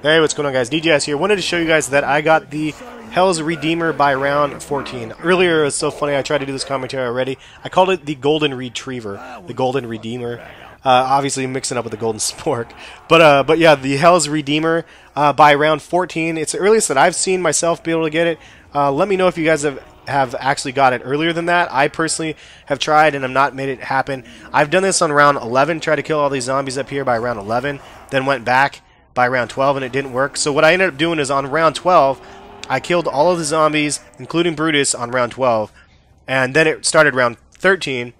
Hey, what's going on, guys? DJS here. Wanted to show you guys that I got the Hell's Redeemer by round 14. Earlier, it was so funny, I tried to do this commentary already. I called it the Golden Retriever, the Golden Redeemer. Obviously, mixing up with the Golden Spork. But yeah, the Hell's Redeemer by round 14. It's the earliest that I've seen myself be able to get it. Let me know if you guys have actually got it earlier than that. I personally have tried and have not made it happen. I've done this on round 11, tried to kill all these zombies up here by round 11, then went back by round 12 and it didn't work. So what I ended up doing is on round 12 I killed all of the zombies including Brutus on round 12, and then it started round 13.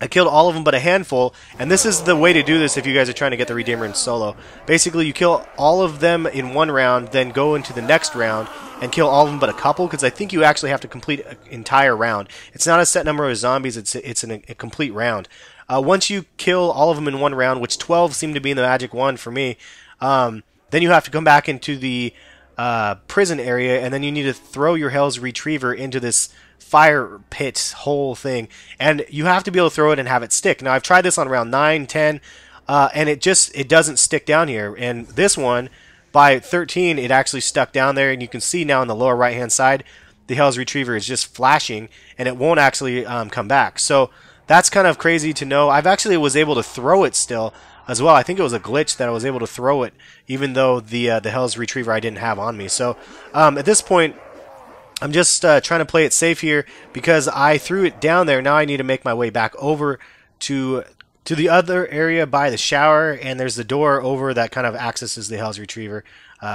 I killed all of them but a handful, and this is the way to do this if you guys are trying to get the Redeemer in solo. Basically, you kill all of them in one round, then go into the next round and kill all of them but a couple, because I think you actually have to complete an entire round. It's not a set number of zombies, it's a complete round. Once you kill all of them in one round, which 12 seemed to be in the magic one for me, then you have to come back into the prison area, and then you need to throw your Hell's Retriever into this fire pit whole thing, and you have to be able to throw it and have it stick. Now, I've tried this on round 9, 10, and it doesn't stick down here, and this one, by 13, it actually stuck down there, and you can see now in the lower right-hand side, the Hell's Retriever is just flashing, and it won't actually come back. So that's kind of crazy to know. I've actually was able to throw it still as well. I think it was a glitch that I was able to throw it, even though the Hell's Retriever I didn't have on me. So at this point, I'm just trying to play it safe here because I threw it down there. Now I need to make my way back over to the other area by the shower, and there's the door over that kind of accesses the Hell's Retriever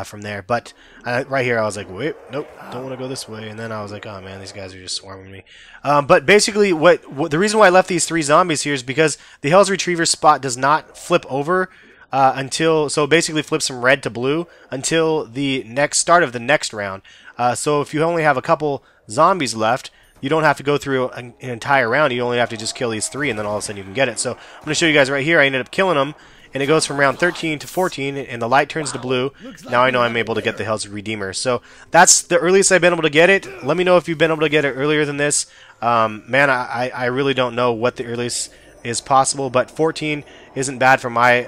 from there. But right here I was like, wait, nope, don't want to go this way. And then I was like, oh man, these guys are just swarming me. But basically the reason why I left these three zombies here is because the Hell's Retriever spot does not flip over until, so basically flips from red to blue until the next start of the next round. So if you only have a couple zombies left, you don't have to go through an entire round. You only have to just kill these three, and then all of a sudden you can get it. So I'm going to show you guys right here. I ended up killing them, and it goes from round 13 to 14, and the light turns to blue. Now I know I'm able to get the Hell's Redeemer. So that's the earliest I've been able to get it. Let me know if you've been able to get it earlier than this. Man, I really don't know what the earliest is possible, but 14 isn't bad for my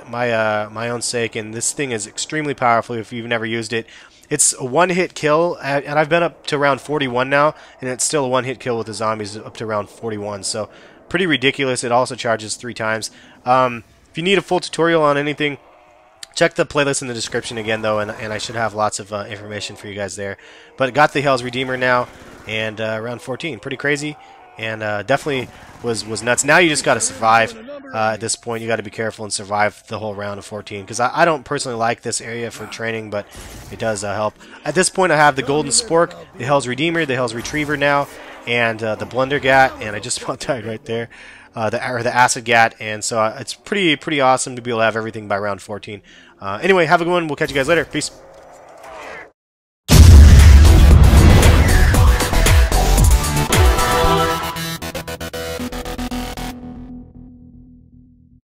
own sake, and this thing is extremely powerful if you've never used it. It's a one-hit kill, and I've been up to round 41 now, and it's still a one-hit kill with the zombies up to round 41, so pretty ridiculous. It also charges 3 times. If you need a full tutorial on anything, check the playlist in the description again, though, and I should have lots of information for you guys there. But got the Hell's Redeemer now, and round 14. Pretty crazy, and definitely was nuts. Now you just got to survive. At this point, you got to be careful and survive the whole round of 14, because I don't personally like this area for training, but it does help. At this point, I have the Golden Spork, the Hell's Redeemer, the Hell's Retriever now, and the blunder gat, and I just about died right there, or the acid gat, and so it's pretty awesome to be able to have everything by round 14. Anyway, have a good one. We'll catch you guys later. Peace.